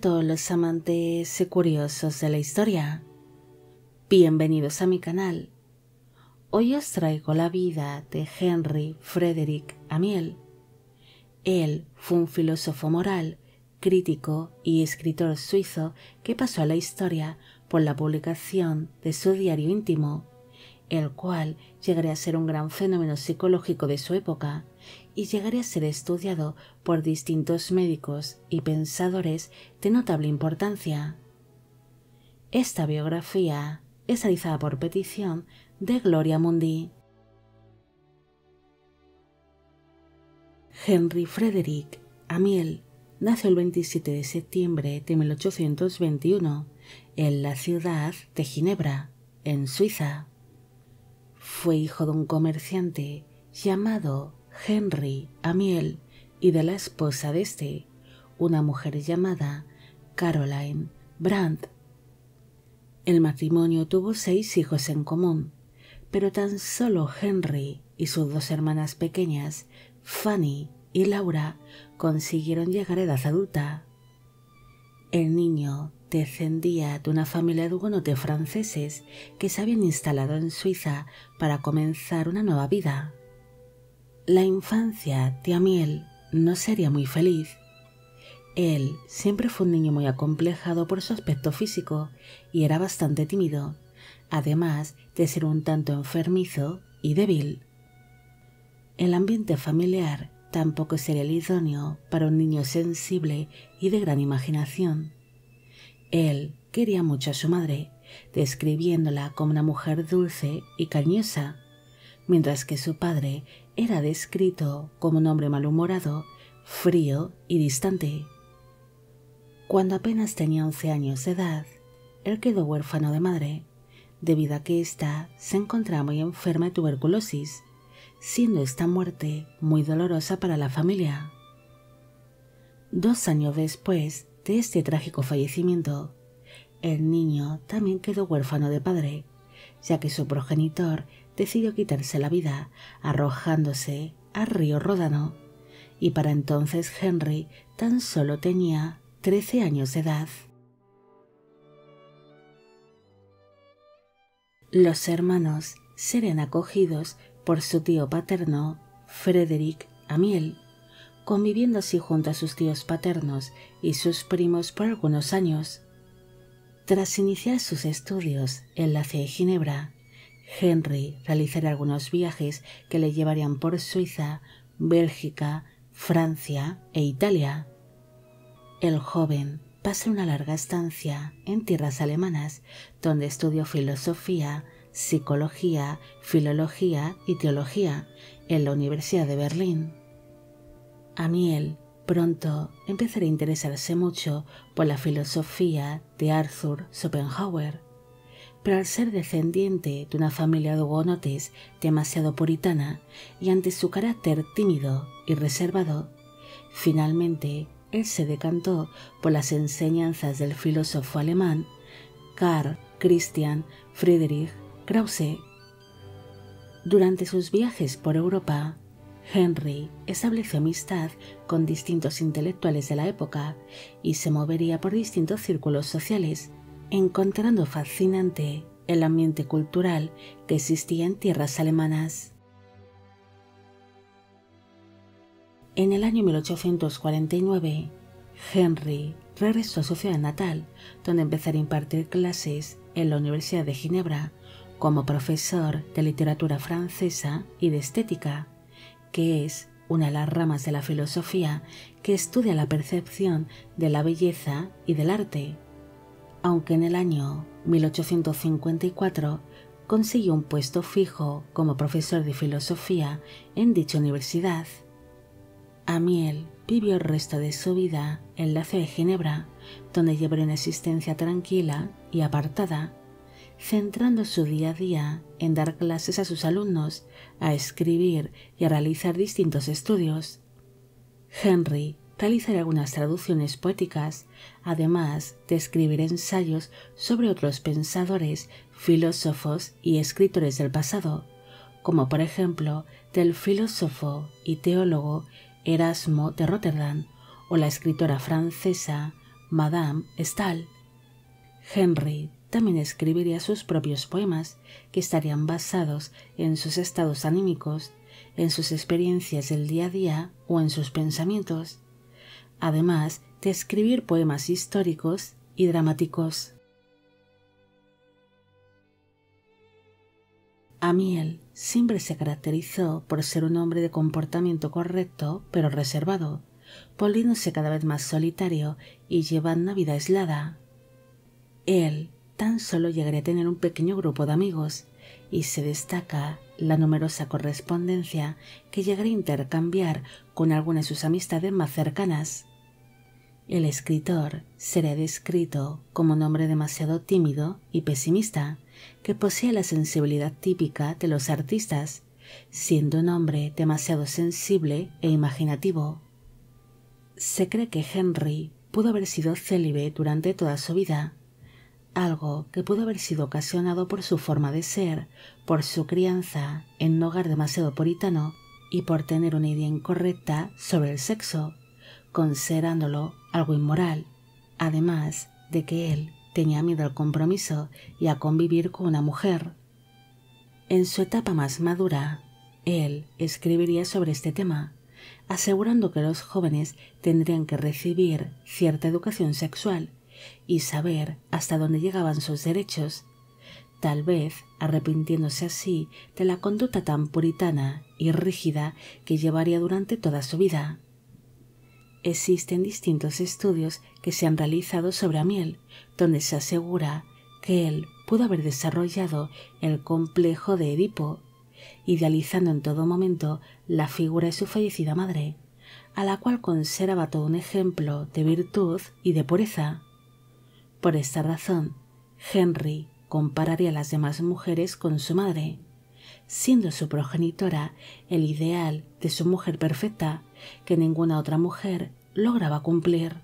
a todos los amantes y curiosos de la historia. Bienvenidos a mi canal. Hoy os traigo la vida de Henri-Frédéric Amiel. Él fue un filósofo moral, crítico y escritor suizo que pasó a la historia por la publicación de su Diario Íntimo, el cual llegaría a ser un gran fenómeno psicológico de su época y llegaría a ser estudiado por distintos médicos y pensadores de notable importancia. Esta biografía es realizada por petición de Gloria Mundi. Henri-Frédéric Amiel nació el 27 de septiembre de 1821 en la ciudad de Ginebra, en Suiza. Fue hijo de un comerciante llamado Henri Amiel y de la esposa de este, una mujer llamada Caroline Brandt. El matrimonio tuvo 6 hijos en común, pero tan solo Henri y sus 2 hermanas pequeñas, Fanny y Laura, consiguieron llegar a edad adulta. El niño descendía de una familia de hugonotes franceses que se habían instalado en Suiza para comenzar una nueva vida. La infancia de Amiel no sería muy feliz. Él siempre fue un niño muy acomplejado por su aspecto físico y era bastante tímido, además de ser un tanto enfermizo y débil. El ambiente familiar tampoco sería el idóneo para un niño sensible y de gran imaginación. Él quería mucho a su madre, describiéndola como una mujer dulce y cariñosa, mientras que su padre era descrito como un hombre malhumorado, frío y distante. Cuando apenas tenía 11 años de edad, él quedó huérfano de madre, debido a que ésta se encontraba muy enferma de tuberculosis, siendo esta muerte muy dolorosa para la familia. 2 años después de este trágico fallecimiento, el niño también quedó huérfano de padre, ya que su progenitor decidió quitarse la vida arrojándose al río Ródano, y para entonces Henri tan solo tenía 13 años de edad. Los hermanos serían acogidos por su tío paterno, Frédéric Amiel, conviviendo así junto a sus tíos paternos y sus primos por algunos años. Tras iniciar sus estudios en la ciudad de Ginebra, Henri realizaría algunos viajes que le llevarían por Suiza, Bélgica, Francia e Italia. El joven pasó una larga estancia en tierras alemanas, donde estudió filosofía, psicología, filología y teología en la Universidad de Berlín. Amiel pronto empezaría a interesarse mucho por la filosofía de Arthur Schopenhauer, pero al ser descendiente de una familia de hugonotes demasiado puritana y ante su carácter tímido y reservado, finalmente él se decantó por las enseñanzas del filósofo alemán Karl Christian Friedrich Krause. Durante sus viajes por Europa, Henri estableció amistad con distintos intelectuales de la época y se movería por distintos círculos sociales, encontrando fascinante el ambiente cultural que existía en tierras alemanas. En el año 1849, Henri regresó a su ciudad natal, donde empezó a impartir clases en la Universidad de Ginebra como profesor de literatura francesa y de estética, que es una de las ramas de la filosofía que estudia la percepción de la belleza y del arte. Aunque en el año 1854 consiguió un puesto fijo como profesor de filosofía en dicha universidad, Amiel vivió el resto de su vida en la ciudad de Ginebra, donde llevó una existencia tranquila y apartada, centrando su día a día en dar clases a sus alumnos, a escribir y a realizar distintos estudios. Henri realizaría algunas traducciones poéticas, además de escribir ensayos sobre otros pensadores, filósofos y escritores del pasado, como por ejemplo del filósofo y teólogo Erasmo de Rotterdam o la escritora francesa Madame Stahl. Henry también escribiría sus propios poemas, que estarían basados en sus estados anímicos, en sus experiencias del día a día o en sus pensamientos, además de escribir poemas históricos y dramáticos. Amiel siempre se caracterizó por ser un hombre de comportamiento correcto pero reservado, volviéndose cada vez más solitario y llevando una vida aislada. Él tan solo llegaría a tener un pequeño grupo de amigos, y se destaca la numerosa correspondencia que llegaría a intercambiar con alguna de sus amistades más cercanas. El escritor será descrito como un hombre demasiado tímido y pesimista, que posee la sensibilidad típica de los artistas, siendo un hombre demasiado sensible e imaginativo. Se cree que Henry pudo haber sido célibe durante toda su vida, algo que pudo haber sido ocasionado por su forma de ser, por su crianza en un hogar demasiado puritano y por tener una idea incorrecta sobre el sexo, considerándolo algo inmoral, además de que él tenía miedo al compromiso y a convivir con una mujer. En su etapa más madura, él escribiría sobre este tema, asegurando que los jóvenes tendrían que recibir cierta educación sexual y saber hasta dónde llegaban sus derechos, tal vez arrepintiéndose así de la conducta tan puritana y rígida que llevaría durante toda su vida. Existen distintos estudios que se han realizado sobre Amiel, donde se asegura que él pudo haber desarrollado el complejo de Edipo, idealizando en todo momento la figura de su fallecida madre, a la cual consideraba todo un ejemplo de virtud y de pureza. Por esta razón, Henry compararía a las demás mujeres con su madre, siendo su progenitora el ideal de su mujer perfecta, que ninguna otra mujer lograba cumplir.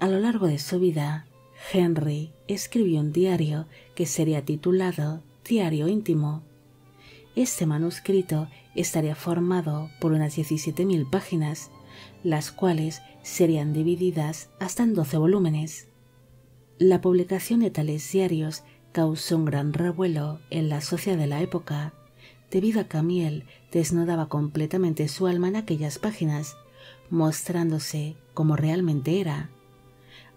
A lo largo de su vida, Henry escribió un diario que sería titulado Diario Íntimo. Este manuscrito estaría formado por unas 17.000 páginas, las cuales serían divididas hasta en 12 volúmenes. La publicación de tales diarios causó un gran revuelo en la sociedad de la época, debido a que Amiel desnudaba completamente su alma en aquellas páginas, mostrándose como realmente era,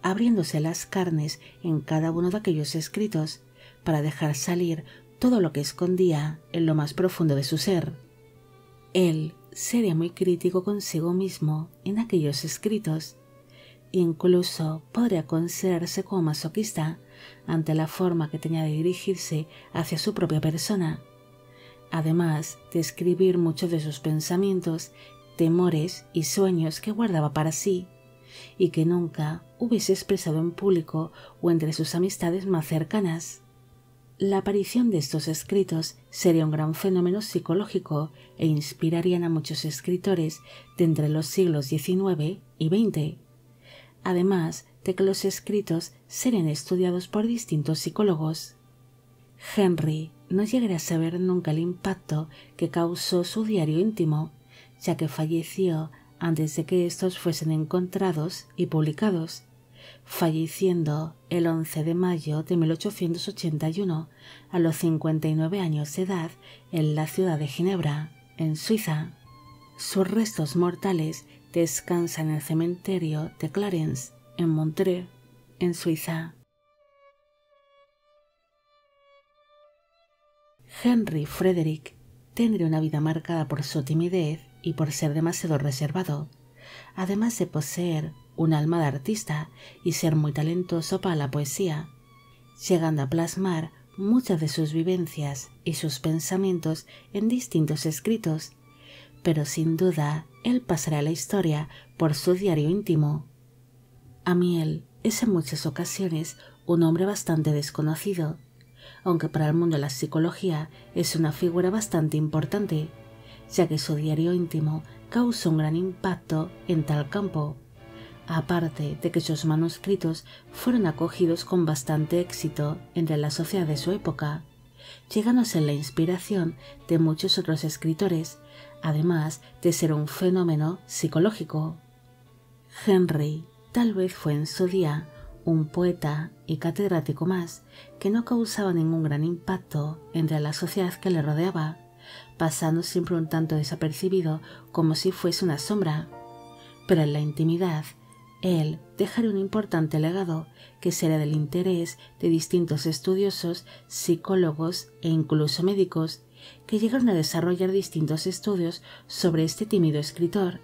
abriéndose las carnes en cada uno de aquellos escritos para dejar salir todo lo que escondía en lo más profundo de su ser. Él sería muy crítico consigo mismo en aquellos escritos, incluso podría considerarse como masoquista ante la forma que tenía de dirigirse hacia su propia persona, además de escribir muchos de sus pensamientos, temores y sueños que guardaba para sí, y que nunca hubiese expresado en público o entre sus amistades más cercanas. La aparición de estos escritos sería un gran fenómeno psicológico e inspirarían a muchos escritores de entre los siglos XIX y XX, además de que los escritos serían estudiados por distintos psicólogos. Henry no llegaría a saber nunca el impacto que causó su diario íntimo, ya que falleció antes de que estos fuesen encontrados y publicados, falleciendo el 11 de mayo de 1881 a los 59 años de edad en la ciudad de Ginebra, en Suiza. Sus restos mortales descansan en el cementerio de Clarence, en Montreux, en Suiza. Henri-Frédéric tendría una vida marcada por su timidez y por ser demasiado reservado, además de poseer un alma de artista y ser muy talentoso para la poesía, llegando a plasmar muchas de sus vivencias y sus pensamientos en distintos escritos, pero sin duda él pasará a la historia por su diario íntimo. Amiel es en muchas ocasiones un hombre bastante desconocido, aunque para el mundo de la psicología es una figura bastante importante, ya que su diario íntimo causó un gran impacto en tal campo, aparte de que sus manuscritos fueron acogidos con bastante éxito entre la sociedad de su época, llegando a ser la inspiración de muchos otros escritores, además de ser un fenómeno psicológico. Henry tal vez fue en su día un poeta y catedrático más que no causaba ningún gran impacto entre la sociedad que le rodeaba, pasando siempre un tanto desapercibido como si fuese una sombra. Pero en la intimidad, él dejaría un importante legado que será del interés de distintos estudiosos, psicólogos e incluso médicos, que llegaron a desarrollar distintos estudios sobre este tímido escritor,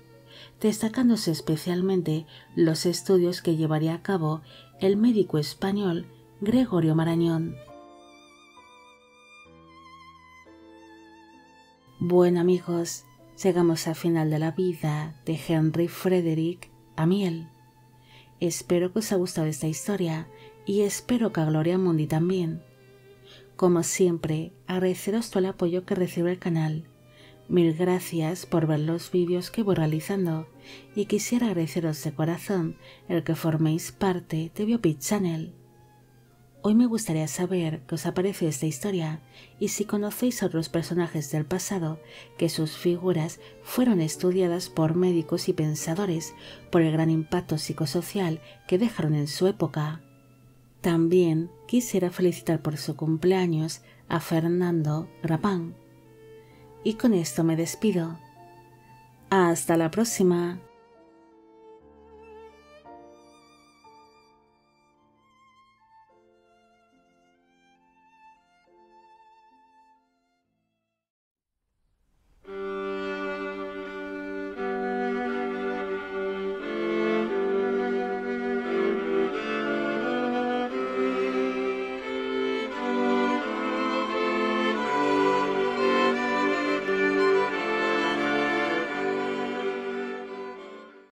destacándose especialmente los estudios que llevaría a cabo el médico español Gregorio Marañón. Bueno amigos, llegamos al final de la vida de Henri-Frédéric Amiel. Espero que os haya gustado esta historia y espero que a Gloria Mundi también. Como siempre, agradeceros todo el apoyo que recibe el canal. Mil gracias por ver los vídeos que voy realizando y quisiera agradeceros de corazón el que forméis parte de BioPic Channel. Hoy me gustaría saber qué os ha parecido esta historia y si conocéis a otros personajes del pasado que sus figuras fueron estudiadas por médicos y pensadores por el gran impacto psicosocial que dejaron en su época. También quisiera felicitar por su cumpleaños a Fernando Rapán. Y con esto me despido. ¡Hasta la próxima!